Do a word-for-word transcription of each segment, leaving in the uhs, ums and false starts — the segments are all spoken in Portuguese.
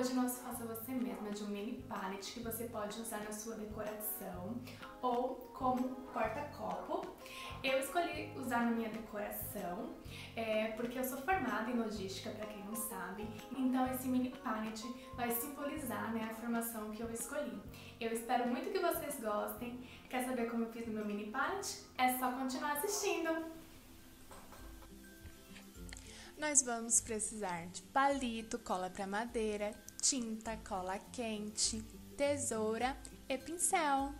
hoje o nosso Faça Você Mesmo é de um mini palette que você pode usar na sua decoração ou como porta-copo. Eu escolhi usar na minha decoração é, porque eu sou formada em logística, para quem não sabe, então esse mini palette vai simbolizar, né, a formação que eu escolhi. Eu espero muito que vocês gostem. Quer saber como eu fiz no meu mini palette? É só continuar assistindo! Nós vamos precisar de palito, cola para madeira, tinta, cola quente, tesoura e pincel.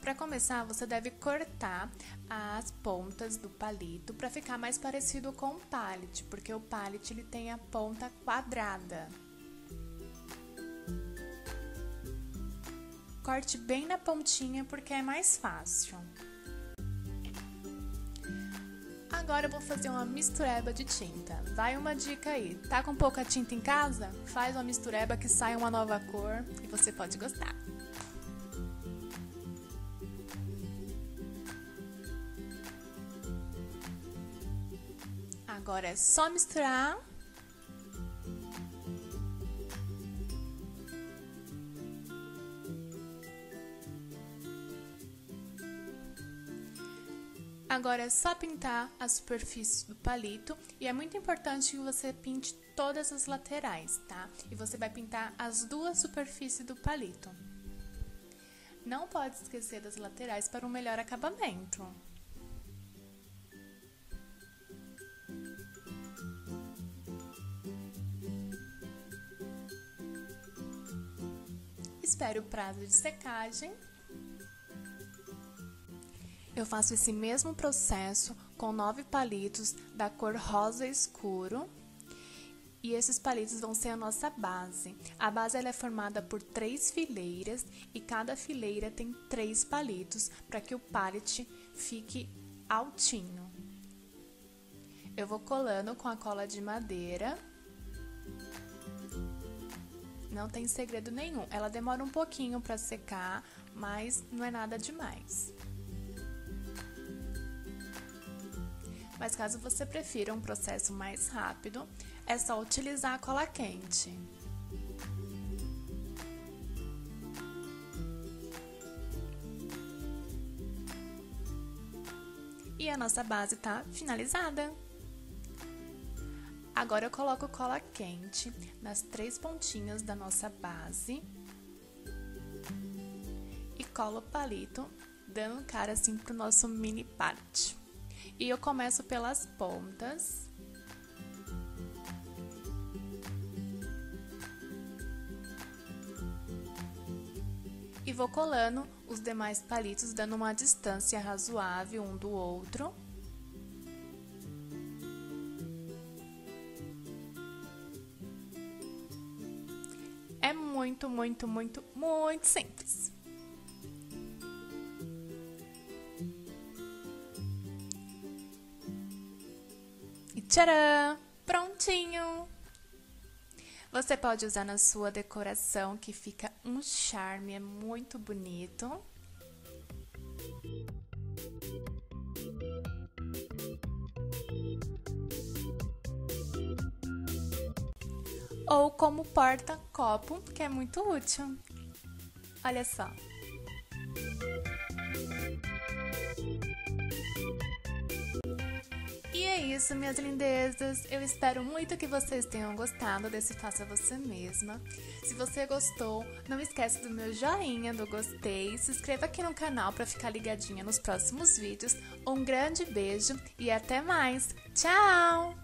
Para começar, você deve cortar as pontas do palito para ficar mais parecido com o pallet, porque o pallet ele tem a ponta quadrada. Corte bem na pontinha porque é mais fácil. Agora eu vou fazer uma mistureba de tinta. Vai uma dica aí, tá com pouca tinta em casa? Faz uma mistureba que sai uma nova cor e você pode gostar. Agora é só misturar. Agora é só pintar a superfície do palito e é muito importante que você pinte todas as laterais, tá? E você vai pintar as duas superfícies do palito. Não pode esquecer das laterais para um melhor acabamento. Espere o prazo de secagem. Eu faço esse mesmo processo com nove palitos da cor rosa escuro e esses palitos vão ser a nossa base. A base ela é formada por três fileiras e cada fileira tem três palitos para que o pallet fique altinho. Eu vou colando com a cola de madeira. Não tem segredo nenhum, ela demora um pouquinho para secar, mas não é nada demais. Mas caso você prefira um processo mais rápido, é só utilizar a cola quente. E a nossa base tá finalizada. Agora eu coloco cola quente nas três pontinhas da nossa base e colo o palito, dando cara assim pro nosso mini pallet. E eu começo pelas pontas. E vou colando os demais palitos, dando uma distância razoável um do outro. É muito, muito, muito, muito simples. Tcharam! Prontinho! Você pode usar na sua decoração que fica um charme, é muito bonito. Ou como porta-copo, que é muito útil. Olha só! Isso, minhas lindezas, eu espero muito que vocês tenham gostado desse Faça Você Mesma. Se você gostou, não esquece do meu joinha, do gostei, se inscreva aqui no canal para ficar ligadinha nos próximos vídeos. Um grande beijo e até mais! Tchau!